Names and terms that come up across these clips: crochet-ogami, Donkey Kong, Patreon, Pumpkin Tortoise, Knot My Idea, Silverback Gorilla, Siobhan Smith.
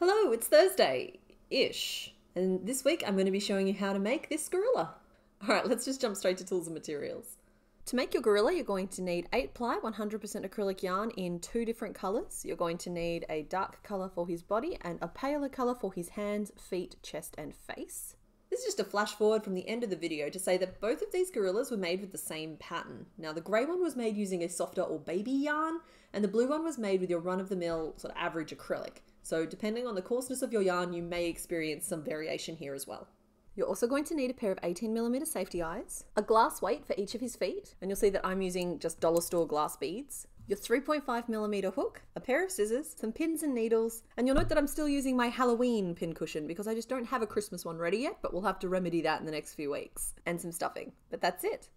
Hello, it's Thursday-ish, and this week I'm going to be showing you how to make this gorilla. Alright, let's just jump straight to tools and materials. To make your gorilla, you're going to need 8-ply 100% acrylic yarn in 2 different colours. You're going to need a dark colour for his body and a paler colour for his hands, feet, chest and face. This is just a flash forward from the end of the video to say that both of these gorillas were made with the same pattern. Now the grey one was made using a softer or baby yarn, and the blue one was made with your run-of-the-mill sort of average acrylic. So depending on the coarseness of your yarn, you may experience some variation here as well. You're also going to need a pair of 18mm safety eyes, a glass weight for each of his feet, and you'll see that I'm using just dollar store glass beads, your 3.5mm hook, a pair of scissors, some pins and needles, and you'll note that I'm still using my Halloween pincushion because I just don't have a Christmas one ready yet, but we'll have to remedy that in the next few weeks, and some stuffing, but that's it.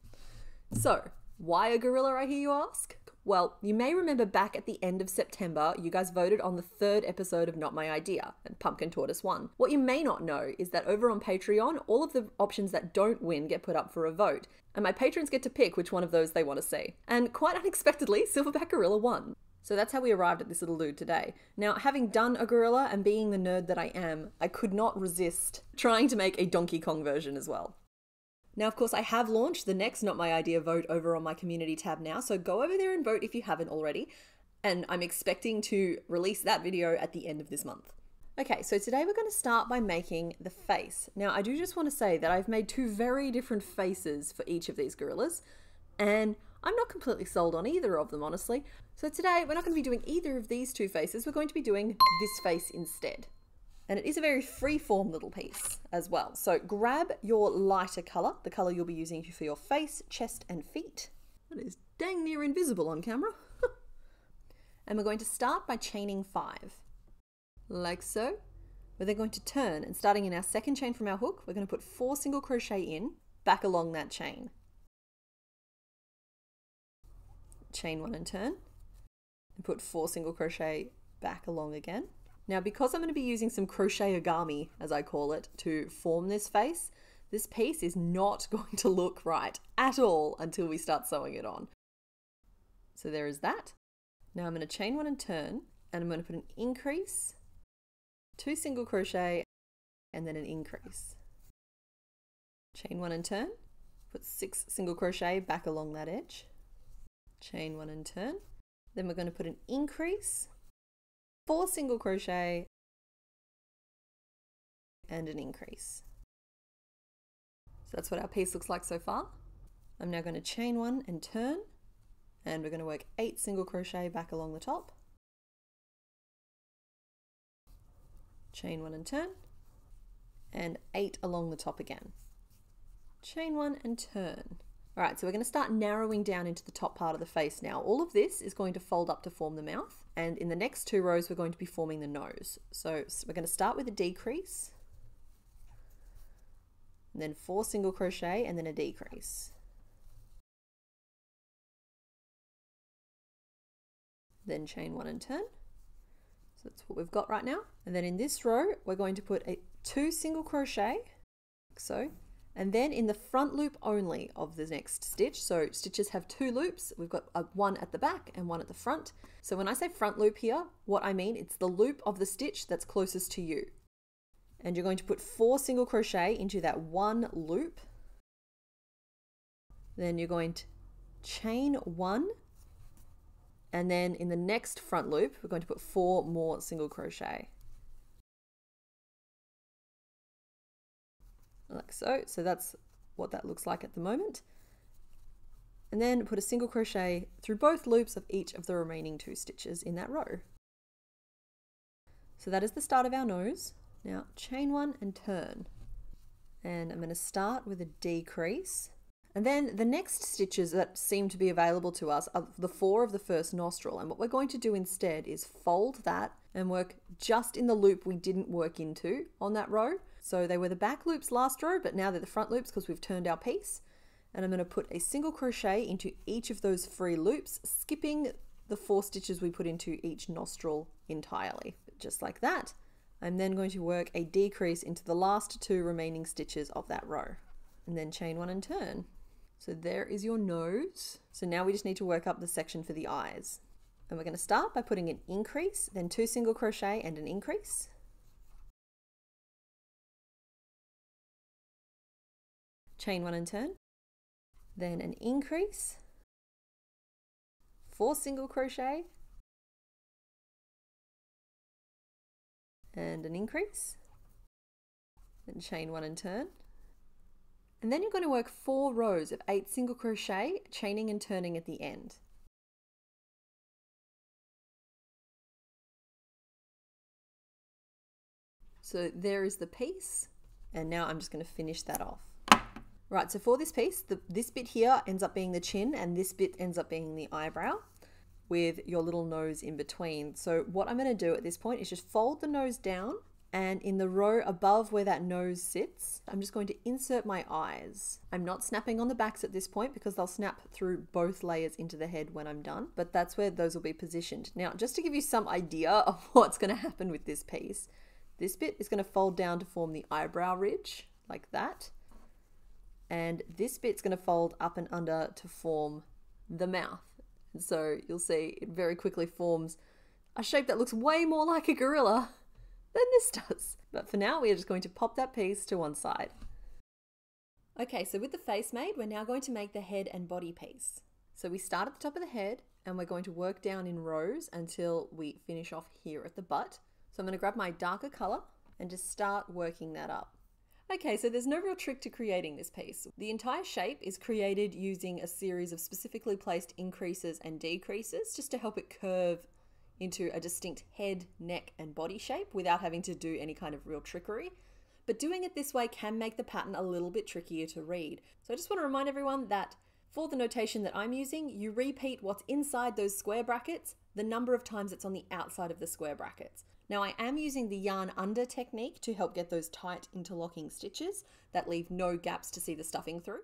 So, why a gorilla, I hear you ask? Well, you may remember back at the end of September, you guys voted on the 3rd episode of Knot My Idea, and Pumpkin Tortoise won. What you may not know is that over on Patreon, all of the options that don't win get put up for a vote, and my patrons get to pick which one of those they want to see. And quite unexpectedly, Silverback Gorilla won. So that's how we arrived at this little dude today. Now, having done a gorilla and being the nerd that I am, I could not resist trying to make a Donkey Kong version as well. Now, of course, I have launched the next Knot My Idea vote over on my community tab now, so go over there and vote if you haven't already. And I'm expecting to release that video at the end of this month. Okay, so today we're going to start by making the face. Now, I do just want to say that I've made 2 very different faces for each of these gorillas, and I'm not completely sold on either of them, honestly. So today, we're not going to be doing either of these 2 faces, we're going to be doing this face instead. And it is a very free-form little piece as well. So grab your lighter colour, the colour you'll be using for your face, chest and feet. That is dang near invisible on camera. And we're going to start by chaining 5. Like so. We're then going to turn, and starting in our second chain from our hook, we're going to put 4 single crochet in, back along that chain. Chain 1 and turn, and put 4 single crochet back along again. Now, because I'm going to be using some crochet-ogami, as I call it, to form this face, this piece is not going to look right at all until we start sewing it on. So there is that. Now I'm going to chain 1 and turn, and I'm going to put an increase, 2 single crochet, and then an increase. Chain 1 and turn, put 6 single crochet back along that edge. Chain 1 and turn, then we're going to put an increase, 4 single crochet and an increase. So that's what our piece looks like so far. I'm now going to chain 1 and turn, and we're going to work 8 single crochet back along the top. Chain 1 and turn, and 8 along the top again. Chain 1 and turn. Alright, so we're going to start narrowing down into the top part of the face now. All of this is going to fold up to form the mouth, and in the next 2 rows we're going to be forming the nose. So we're going to start with a decrease, and then 4 single crochet and then a decrease. Then chain 1 and turn. So that's what we've got right now. And then in this row we're going to put 2 single crochet, like so. And then in the front loop only of the next stitch, so stitches have 2 loops, we've got one at the back and one at the front. So when I say front loop here, what I mean, it's the loop of the stitch that's closest to you. And you're going to put 4 single crochet into that one loop. Then you're going to chain 1. And then in the next front loop, we're going to put 4 more single crochet. Like so. So that's what that looks like at the moment. And then put a single crochet through both loops of each of the remaining 2 stitches in that row. So that is the start of our nose. Now chain 1 and turn. And I'm going to start with a decrease. And then the next stitches that seem to be available to us are the 4 of the first nostril. And what we're going to do instead is fold that and work just in the loop we didn't work into on that row. So they were the back loops last row, but now they're the front loops because we've turned our piece. And I'm going to put a single crochet into each of those free loops, skipping the 4 stitches we put into each nostril entirely, just like that. I'm then going to work a decrease into the last 2 remaining stitches of that row, and then chain 1 and turn. So there is your nose. So now we just need to work up the section for the eyes. And we're going to start by putting an increase, then 2 single crochet and an increase. chain one and turn, then an increase, 4 single crochet, and an increase, then chain one and turn. And then you're going to work 4 rows of 8 single crochet, chaining and turning at the end. So there is the piece, and now I'm just going to finish that off. Right, so for this piece, this bit here ends up being the chin and this bit ends up being the eyebrow with your little nose in between. So what I'm going to do at this point is just fold the nose down, and in the row above where that nose sits, I'm just going to insert my eyes. I'm not snapping on the backs at this point because they'll snap through both layers into the head when I'm done, but that's where those will be positioned. Now, just to give you some idea of what's going to happen with this piece, this bit is going to fold down to form the eyebrow ridge, like that. And this bit's going to fold up and under to form the mouth. And so you'll see it very quickly forms a shape that looks way more like a gorilla than this does. But for now, we are just going to pop that piece to one side. Okay, so with the face made, we're now going to make the head and body piece. So we start at the top of the head and we're going to work down in rows until we finish off here at the butt. So I'm going to grab my darker color and just start working that up. Okay, so there's no real trick to creating this piece. The entire shape is created using a series of specifically placed increases and decreases just to help it curve into a distinct head, neck, and body shape without having to do any kind of real trickery. But doing it this way can make the pattern a little bit trickier to read. So I just want to remind everyone that for the notation that I'm using, you repeat what's inside those square brackets the number of times it's on the outside of the square brackets. Now I am using the yarn under technique to help get those tight interlocking stitches that leave no gaps to see the stuffing through.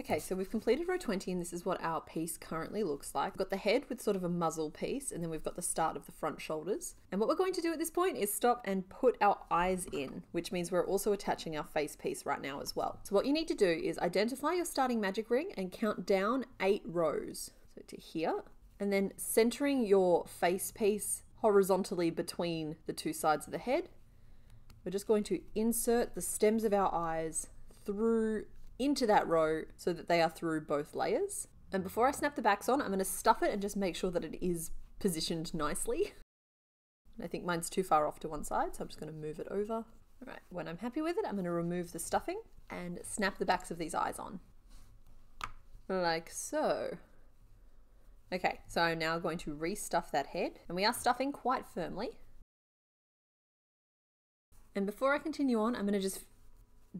Okay, so we've completed row 20 and this is what our piece currently looks like. We've got the head with sort of a muzzle piece, and then we've got the start of the front shoulders. And what we're going to do at this point is stop and put our eyes in, which means we're also attaching our face piece right now as well. So what you need to do is identify your starting magic ring and count down 8 rows. So to here, and then centering your face piece horizontally between the two sides of the head. We're just going to insert the stems of our eyes through into that row so that they are through both layers. And before I snap the backs on, I'm going to stuff it and just make sure that it is positioned nicely. I think mine's too far off to one side, so I'm just going to move it over. All right, when I'm happy with it, I'm going to remove the stuffing and snap the backs of these eyes on. Like so. Okay, so I'm now going to restuff that head, and we are stuffing quite firmly. And before I continue on, I'm going to just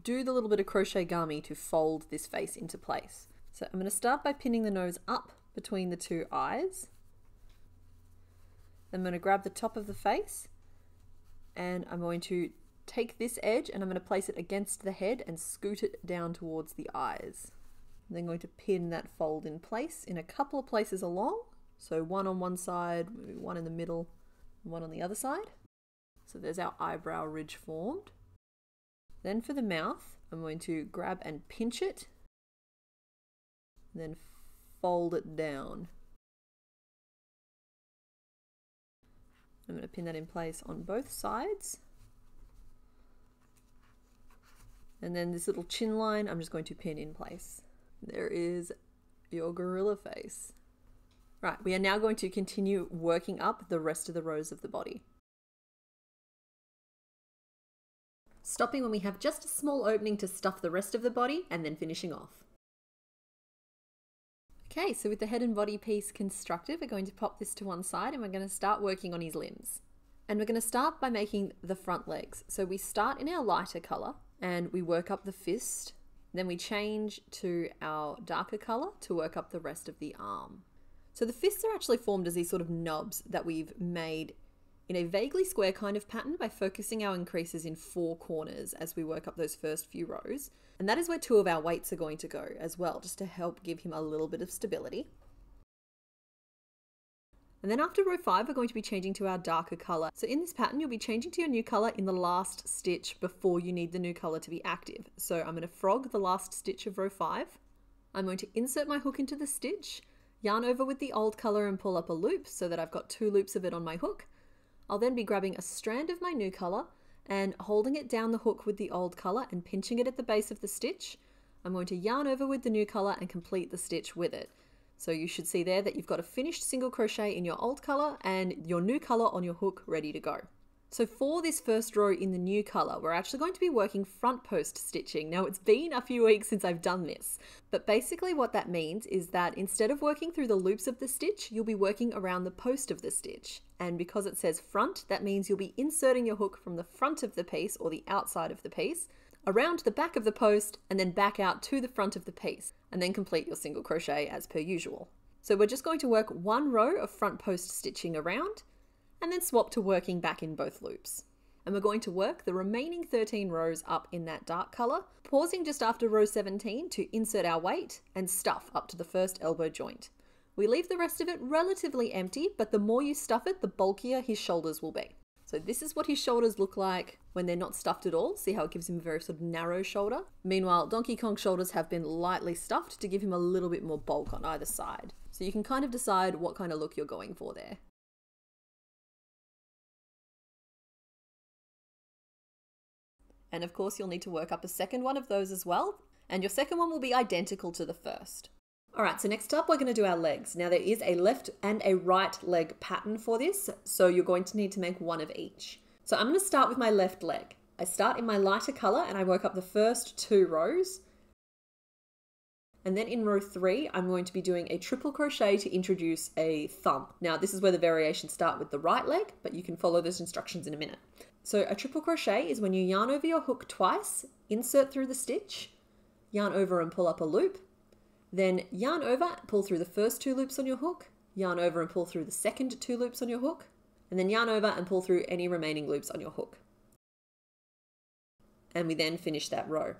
do the little bit of crochetgami to fold this face into place. So I'm going to start by pinning the nose up between the two eyes. Then I'm going to grab the top of the face, and I'm going to take this edge and I'm going to place it against the head and scoot it down towards the eyes. I'm then going to pin that fold in place in a couple of places along. So one on one side, maybe one in the middle, and one on the other side. So there's our eyebrow ridge formed. Then for the mouth, I'm going to grab and pinch it, and then fold it down. I'm going to pin that in place on both sides. And then this little chin line, I'm just going to pin in place. There is your gorilla face. Right, we are now going to continue working up the rest of the rows of the body. Stopping when we have just a small opening to stuff the rest of the body and then finishing off. Okay, so with the head and body piece constructed, we're going to pop this to one side and we're going to start working on his limbs. And we're going to start by making the front legs. So we start in our lighter color and we work up the fist. Then we change to our darker color to work up the rest of the arm. So the fists are actually formed as these sort of nubs that we've made in a vaguely square kind of pattern by focusing our increases in 4 corners as we work up those first few rows. And that is where 2 of our weights are going to go as well, just to help give him a little bit of stability. And then after row 5, we're going to be changing to our darker color. So in this pattern, you'll be changing to your new color in the last stitch before you need the new color to be active. So I'm going to frog the last stitch of row 5. I'm going to insert my hook into the stitch, yarn over with the old color and pull up a loop so that I've got 2 loops of it on my hook. I'll then be grabbing a strand of my new color and holding it down the hook with the old color and pinching it at the base of the stitch. I'm going to yarn over with the new color and complete the stitch with it. So you should see there that you've got a finished single crochet in your old color and your new color on your hook ready to go. So for this first row in the new color, we're actually going to be working front post stitching. Now it's been a few weeks since I've done this, but basically what that means is that instead of working through the loops of the stitch, you'll be working around the post of the stitch. And because it says front, that means you'll be inserting your hook from the front of the piece or the outside of the piece, around the back of the post, and then back out to the front of the piece, and then complete your single crochet as per usual. So we're just going to work one row of front post stitching around, and then swap to working back in both loops. And we're going to work the remaining 13 rows up in that dark color, pausing just after row 17 to insert our weight and stuff up to the first elbow joint. We leave the rest of it relatively empty, but the more you stuff it, the bulkier his shoulders will be. So this is what his shoulders look like when they're not stuffed at all. See how it gives him a very sort of narrow shoulder? Meanwhile, Donkey Kong's shoulders have been lightly stuffed to give him a little bit more bulk on either side. So you can kind of decide what kind of look you're going for there. And of course you'll need to work up a second one of those as well, and your second one will be identical to the first. Alright, so next up we're going to do our legs. Now there is a left and a right leg pattern for this, so you're going to need to make one of each. So I'm going to start with my left leg. I start in my lighter colour and I work up the first two rows, and then in row 3 I'm going to be doing a triple crochet to introduce a thumb. Now this is where the variations start with the right leg, but you can follow those instructions in a minute. So a triple crochet is when you yarn over your hook twice, insert through the stitch, yarn over and pull up a loop, then yarn over, pull through the first two loops on your hook, yarn over and pull through the second two loops on your hook, and then yarn over and pull through any remaining loops on your hook. And we then finish that row.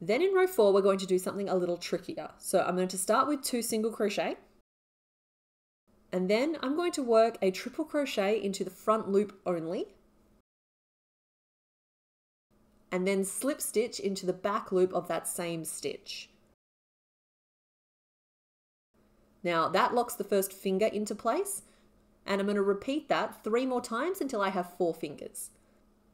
Then in row 4 we're going to do something a little trickier. So I'm going to start with 2 single crochet, and then I'm going to work a triple crochet into the front loop only, and then slip stitch into the back loop of that same stitch. Now that locks the first finger into place, and I'm going to repeat that 3 more times until I have 4 fingers.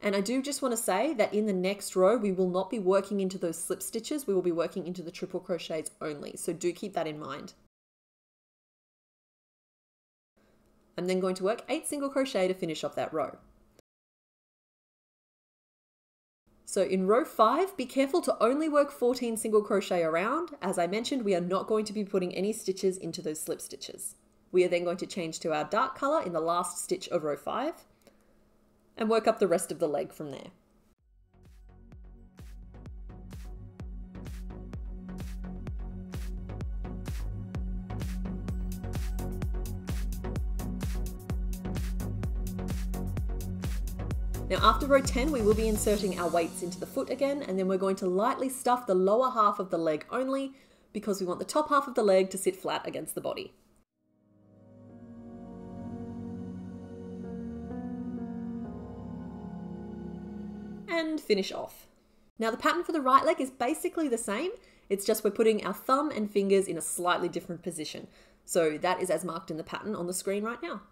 And I do just want to say that in the next row we will not be working into those slip stitches, we will be working into the triple crochets only, so do keep that in mind. I'm then going to work 8 single crochet to finish off that row. So in row 5, be careful to only work 14 single crochet around. As I mentioned, we are not going to be putting any stitches into those slip stitches. We are then going to change to our dark colour in the last stitch of row 5 and work up the rest of the leg from there. Now after row 10 we will be inserting our weights into the foot again, and then we're going to lightly stuff the lower half of the leg only because we want the top half of the leg to sit flat against the body. And finish off. Now the pattern for the right leg is basically the same, it's just we're putting our thumb and fingers in a slightly different position. So that is as marked in the pattern on the screen right now.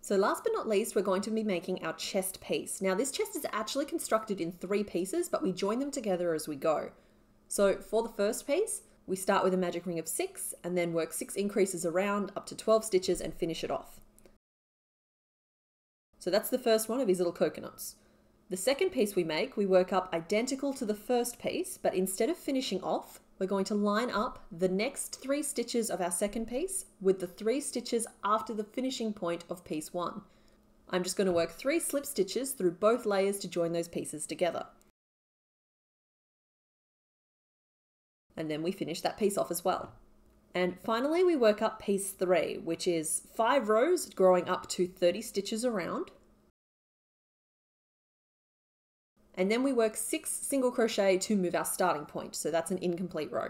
So last but not least, we're going to be making our chest piece. Now this chest is actually constructed in 3 pieces, but we join them together as we go. So for the first piece, we start with a magic ring of 6 and then work 6 increases around up to 12 stitches and finish it off. So that's the first one of these little coconuts. The second piece we make, we work up identical to the first piece, but instead of finishing off, we're going to line up the next 3 stitches of our second piece with the 3 stitches after the finishing point of piece 1. I'm just going to work 3 slip stitches through both layers to join those pieces together. And then we finish that piece off as well. And finally we work up piece 3, which is 5 rows growing up to 30 stitches around. And then we work 6 single crochet to move our starting point, so that's an incomplete row.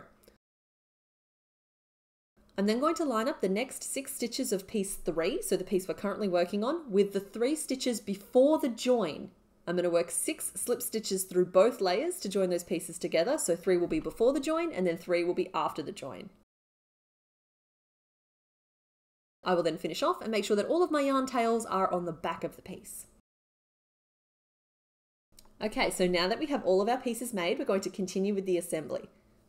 I'm then going to line up the next 6 stitches of piece 3, so the piece we're currently working on, with the 3 stitches before the join. I'm going to work 6 slip stitches through both layers to join those pieces together, so 3 will be before the join and then 3 will be after the join. I will then finish off and make sure that all of my yarn tails are on the back of the piece. Okay, so now that we have all of our pieces made, we're going to continue with the assembly.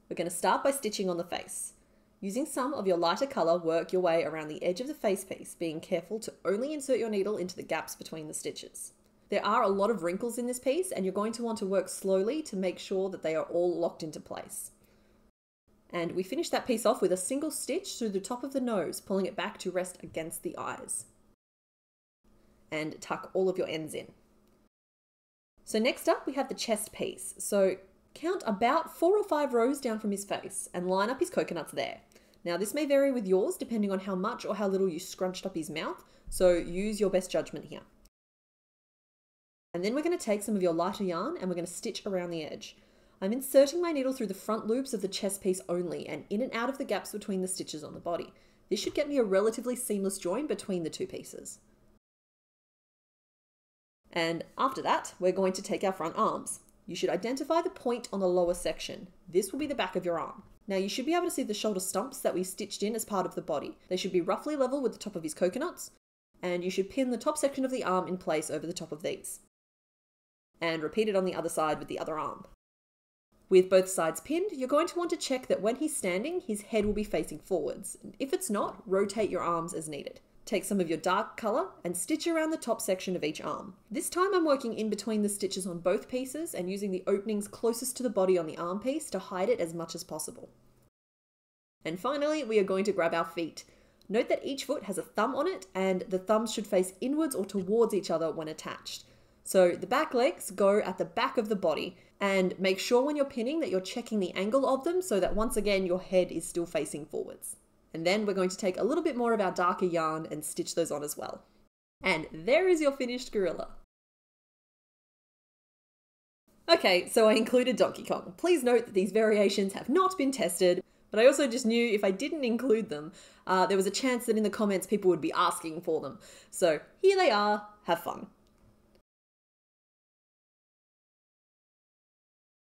We're going to start by stitching on the face. Using some of your lighter color, work your way around the edge of the face piece, being careful to only insert your needle into the gaps between the stitches. There are a lot of wrinkles in this piece, and you're going to want to work slowly to make sure that they are all locked into place. And we finish that piece off with a single stitch through the top of the nose, pulling it back to rest against the eyes. And tuck all of your ends in. So next up, we have the chest piece. So count about 4 or 5 rows down from his face and line up his coconuts there. Now this may vary with yours depending on how much or how little you scrunched up his mouth, so use your best judgment here. And then we're going to take some of your lighter yarn and we're going to stitch around the edge. I'm inserting my needle through the front loops of the chest piece only and in and out of the gaps between the stitches on the body. This should get me a relatively seamless join between the two pieces. And after that, we're going to take our front arms. You should identify the point on the lower section. This will be the back of your arm. Now you should be able to see the shoulder stumps that we stitched in as part of the body. They should be roughly level with the top of his coconuts, and you should pin the top section of the arm in place over the top of these. And repeat it on the other side with the other arm. With both sides pinned, you're going to want to check that when he's standing, his head will be facing forwards. If it's not, rotate your arms as needed. Take some of your dark colour and stitch around the top section of each arm. This time I'm working in between the stitches on both pieces and using the openings closest to the body on the arm piece to hide it as much as possible. And finally, we are going to grab our feet. Note that each foot has a thumb on it and the thumbs should face inwards or towards each other when attached. So the back legs go at the back of the body and make sure when you're pinning that you're checking the angle of them so that once again your head is still facing forwards. And then we're going to take a little bit more of our darker yarn and stitch those on as well. And there is your finished gorilla. Okay, so I included Donkey Kong. Please note that these variations have not been tested, but I also just knew if I didn't include them, there was a chance that in the comments people would be asking for them. So here they are, have fun.